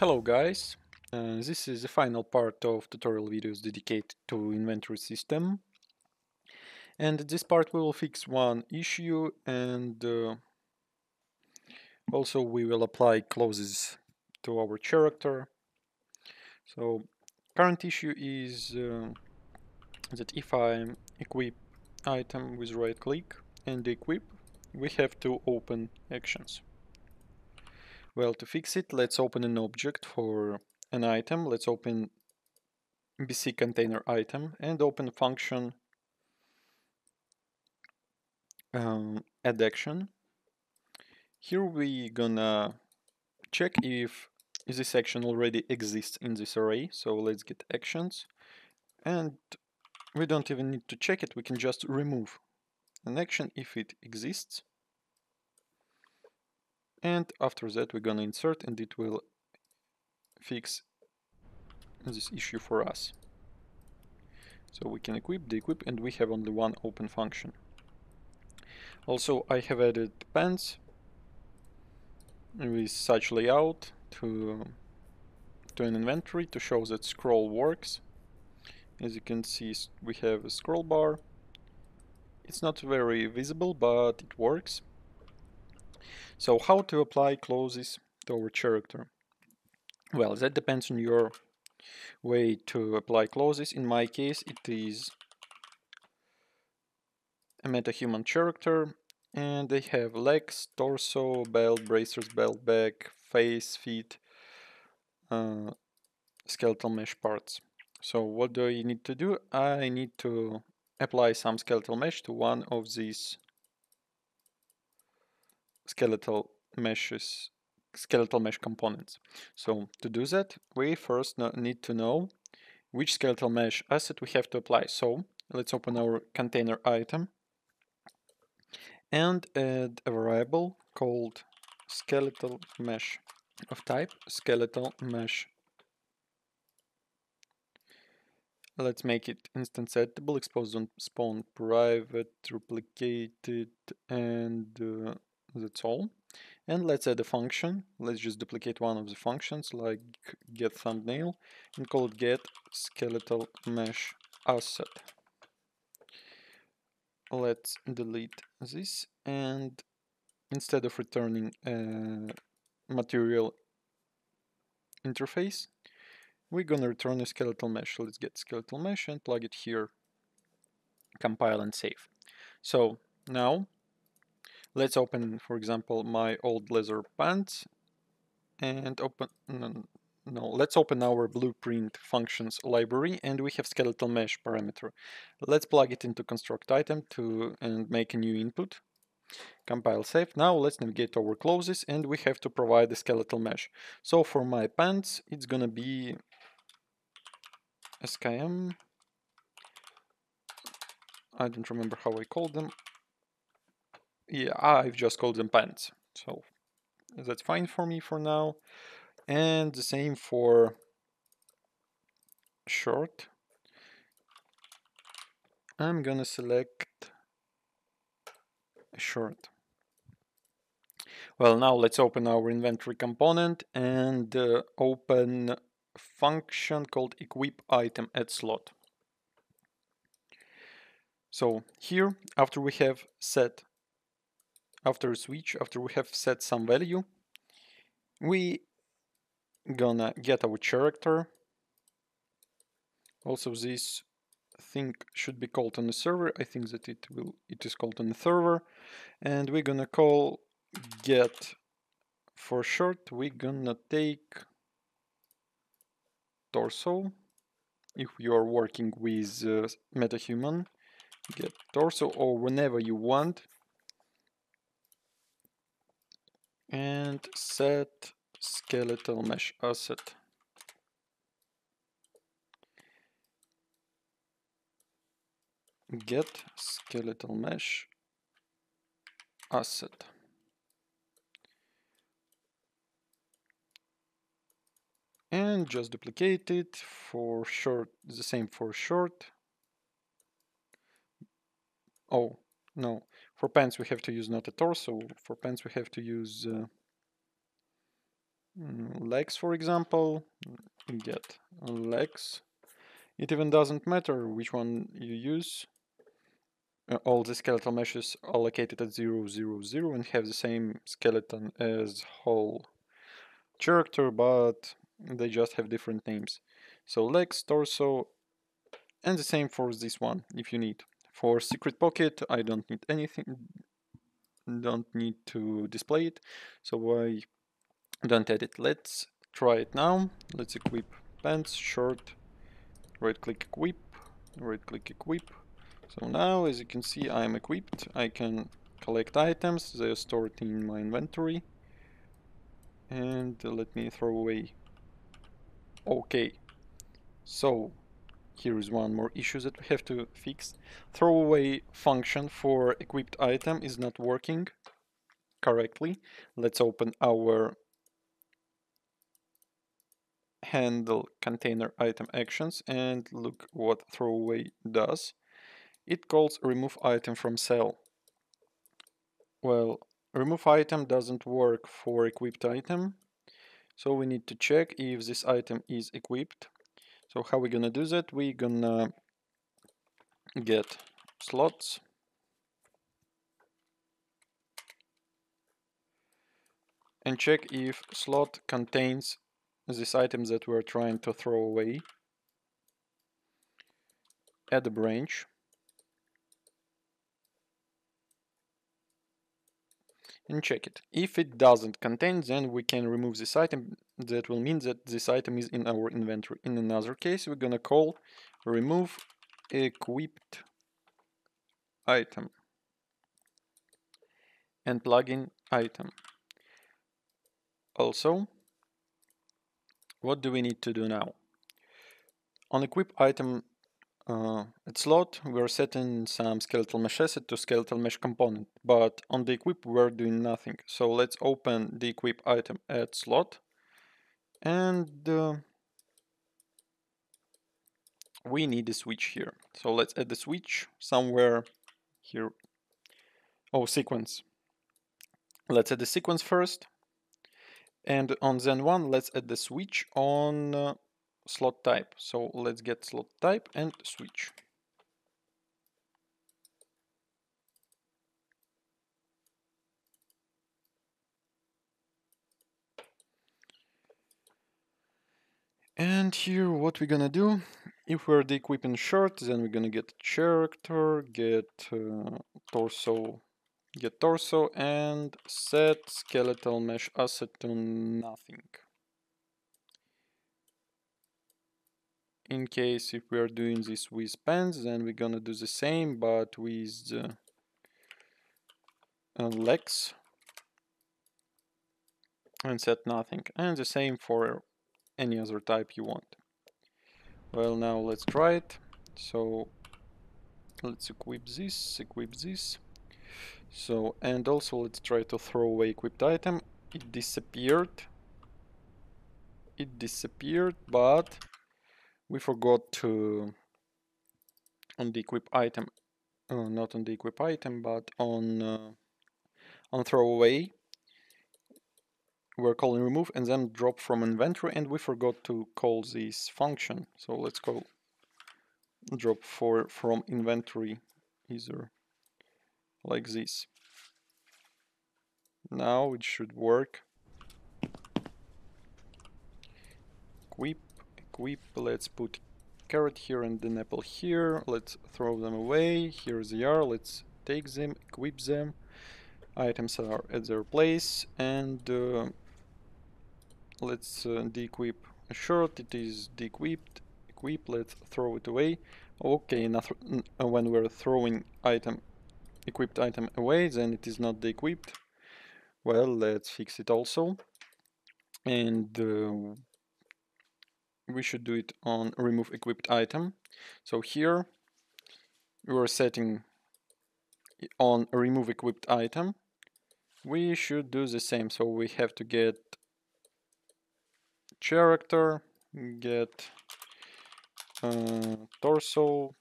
Hello guys, this is the final part of tutorial videos dedicated to inventory system, and this part we will fix one issue, and also we will apply clauses to our character. So current issue is that if I equip item with right click and equip, we have to open actions. Well, to fix it, let's open an object for an item. Let's open BC container item and open function add action. Here we gonna check if this action already exists in this array. So let's get actions, and we don't even need to check it. We can just remove an action if it exists. And after that we're gonna insert, and it will fix this issue for us. So we can equip, de-equip, and we have only one open function. Also, I have added pants with such layout to an inventory to show that scroll works. As you can see, we have a scroll bar. It's not very visible, but it works. So how to apply clauses to our character? Well, that depends on your way to apply clauses. In my case, it is a MetaHuman character, and they have legs, torso, belt, bracers, belt bag, face, feet, skeletal mesh parts. So what do I need to do? I need to apply some skeletal mesh to one of these skeletal mesh components. So to do that, we first need to know which skeletal mesh asset we have to apply. So let's open our container item and add a variable called skeletal mesh of type skeletal mesh. Let's make it instanceable, exposed on spawn, private, replicated, and that's all. And let's add a function. Let's just duplicate one of the functions, like get thumbnail, and call it get skeletal mesh asset. Let's delete this, and instead of returning a material interface, we're gonna return a skeletal mesh. Let's get skeletal mesh and plug it here. Compile and save. So now let's open, for example, my old leather pants, and open, let's open our blueprint functions library, and we have skeletal mesh parameter. Let's plug it into construct item and make a new input. Compile, save. Now let's navigate over clauses, and we have to provide the skeletal mesh. So for my pants, it's gonna be SKM. I don't remember how I called them. Yeah, I've just called them pants, so that's fine for me for now. And the same for short. I'm gonna select a short. Well, now let's open our inventory component and open function called equip item at slot. So here, after we have set some value, we gonna get our character. Also, this thing should be called on the server. I think that it is called on the server, and we're gonna call get for short. We're gonna take torso. If you are working with MetaHuman, get torso, or whenever you want. And set skeletal mesh asset. Get skeletal mesh asset. And just duplicate it for short, the same for short. Oh, no. For pants we have to use not a torso. For pants we have to use legs, for example, get legs. It even doesn't matter which one you use. All the skeletal meshes are located at 0, 0, 0 and have the same skeleton as whole character, but they just have different names. So legs, torso, and the same for this one if you need. For secret pocket, I don't need anything, don't need to display it, so I don't add it. Let's try it now. Let's equip pants, shirt, right click equip, right click equip. So now, as you can see, I'm equipped. I can collect items, they are stored in my inventory. And let me throw away. Okay, so here is one more issue that we have to fix. Throwaway function for equipped item is not working correctly. Let's open our handle container item actions and look what throwaway does. It calls remove item from cell. Well, remove item doesn't work for equipped item, so we need to check if this item is equipped. So how we gonna do that? We gonna get slots and check if slot contains this item that we're trying to throw away. Add a branch. And check it. If it doesn't contain, then we can remove this item. That will mean that this item is in our inventory. In another case, we're gonna call remove equipped item and plug in item. Also, what do we need to do now? On equip item at slot, we're setting some skeletal mesh asset to skeletal mesh component, but on the equip we're doing nothing. So let's open the equip item at slot, and we need a switch here. So let's add the switch somewhere here. Oh, sequence. Let's add the sequence first, and on Zen 1 let's add the switch on slot type. So let's get slot type and switch. And here what we're gonna do, if we're equipping shirt, then we're gonna get character, get torso and set skeletal mesh asset to nothing. In case if we are doing this with pants, then we're gonna do the same, but with legs and set nothing, and the same for any other type you want. Well, now let's try it. So let's equip this. So, and also let's try to throw away equipped item. It disappeared, but we forgot to on the equip item, not on the equip item, but on throwaway. We're calling remove and then drop from inventory, and we forgot to call this function. So let's call drop from inventory either like this. Now it should work. Equip, let's put carrot here and an apple here. Let's throw them away. Here they are. Let's take them, equip them. Items are at their place, and let's de-equip a shirt. It is de-equipped. Equip. Let's throw it away. Okay. When we're throwing equipped item away, then it is not de-equipped. Well, let's fix it also, and we should do it on remove equipped item. So here we're setting on remove equipped item. We should do the same. So we have to get character, get torso,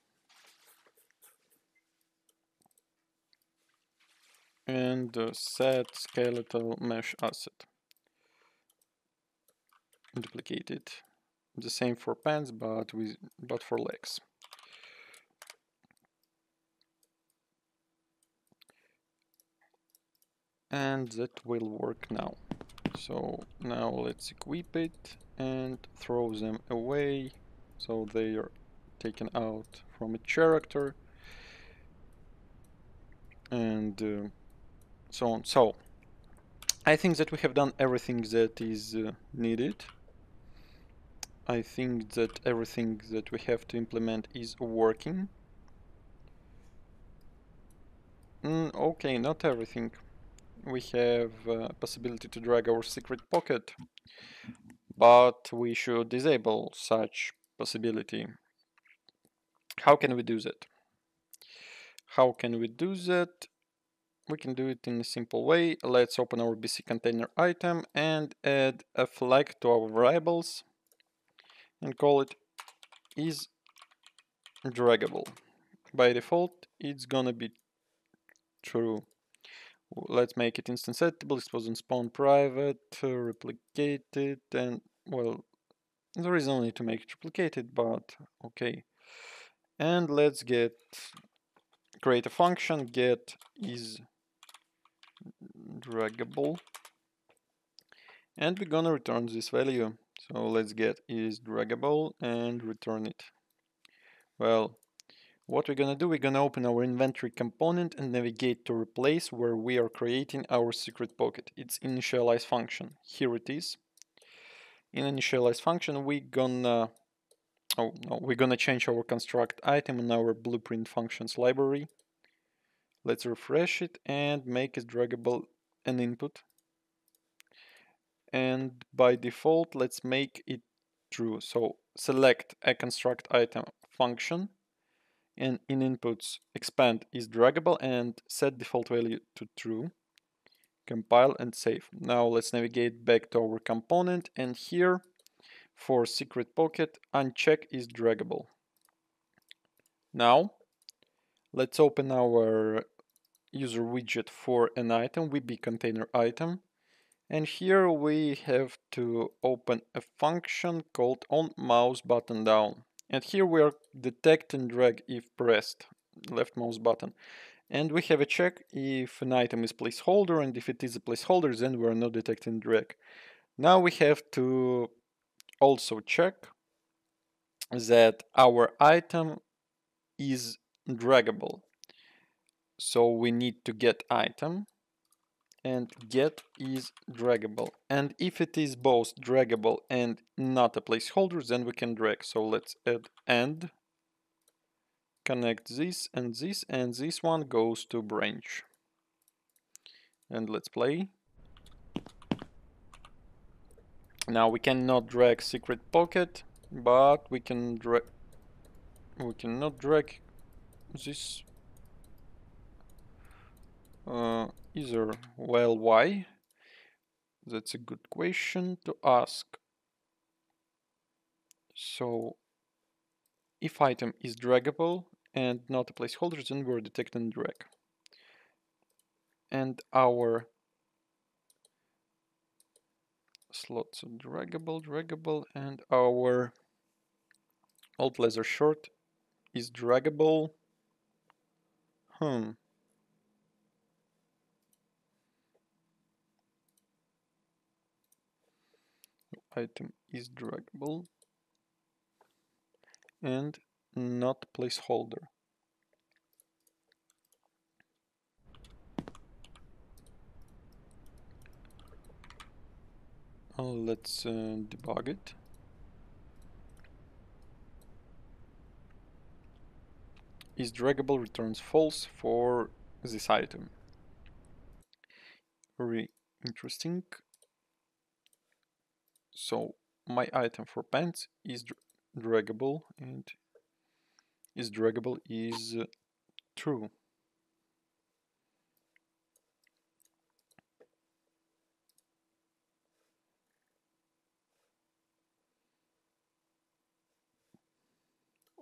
and set skeletal mesh asset. duplicate it. The same for pants, but for legs. And that will work now. So now let's equip it and throw them away, so they are taken out from a character, and so on. So I think that we have done everything that is needed. I think that everything that we have to implement is working. Okay, not everything. We have possibility to drag our secret pocket, but we should disable such possibility. How can we do that? How can we do that? We can do it in a simple way. Let's open our BC container item and add a flag to our variables and call it is draggable. By default, it's gonna be true. Let's make it instanceable. It wasn't spawn private, replicated, and well, there is no need to make it replicated, but okay. And let's create a function get is draggable, and we're gonna return this value. So let's get is draggable and return it. Well, what we're gonna do, we're gonna open our inventory component and navigate to replace where we are creating our secret pocket. It's initialize function. Here it is. In initialize function, we're gonna change our construct item in our blueprint functions library. Let's refresh it and make it draggable an input. And by default, let's make it true. So select a construct item function, and in inputs expand is draggable and set default value to true. Compile and save. Now let's navigate back to our component, and here for secret pocket uncheck is draggable. Now let's open our user widget for an item, WB container item, and here we have to open a function called onMouseButtonDown. And here we are detect and drag if pressed, left mouse button. And we have a check if an item is placeholder, and if it is a placeholder, then we are not detect and drag. Now we have to also check that our item is draggable. So we need to get item and get is draggable. And if it is both draggable and not a placeholder, then we can drag. So let's add and connect this and this, and this one goes to branch. And let's play. Now we cannot drag secret pocket, but we can drag. We cannot drag this. Either. Well, why? That's a good question to ask. So, if item is draggable and not a placeholder, then we're detect and drag. And our slots are draggable, and our old leather shirt is draggable. Item is draggable and not placeholder. Let's debug it. Is draggable returns false for this item. Very interesting. So my item for pants is draggable, and is draggable is true.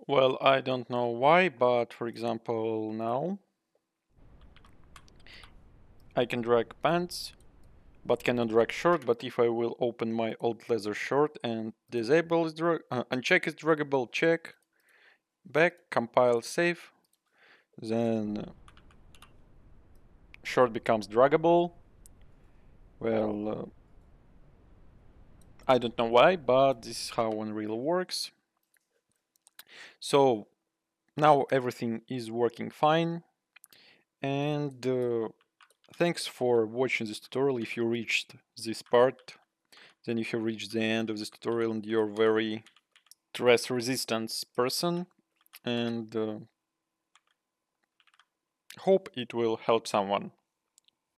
Well, I don't know why, but for example, now I can drag pants but cannot drag short. But if I will open my old laser short and disable is drag, uncheck is draggable, check, back, compile, save, then short becomes draggable. Well, I don't know why, but this is how Unreal works. So now everything is working fine, and thanks for watching this tutorial. If you reached this part, then if you reach the end of this tutorial and you're very stress resistance person, and hope it will help someone.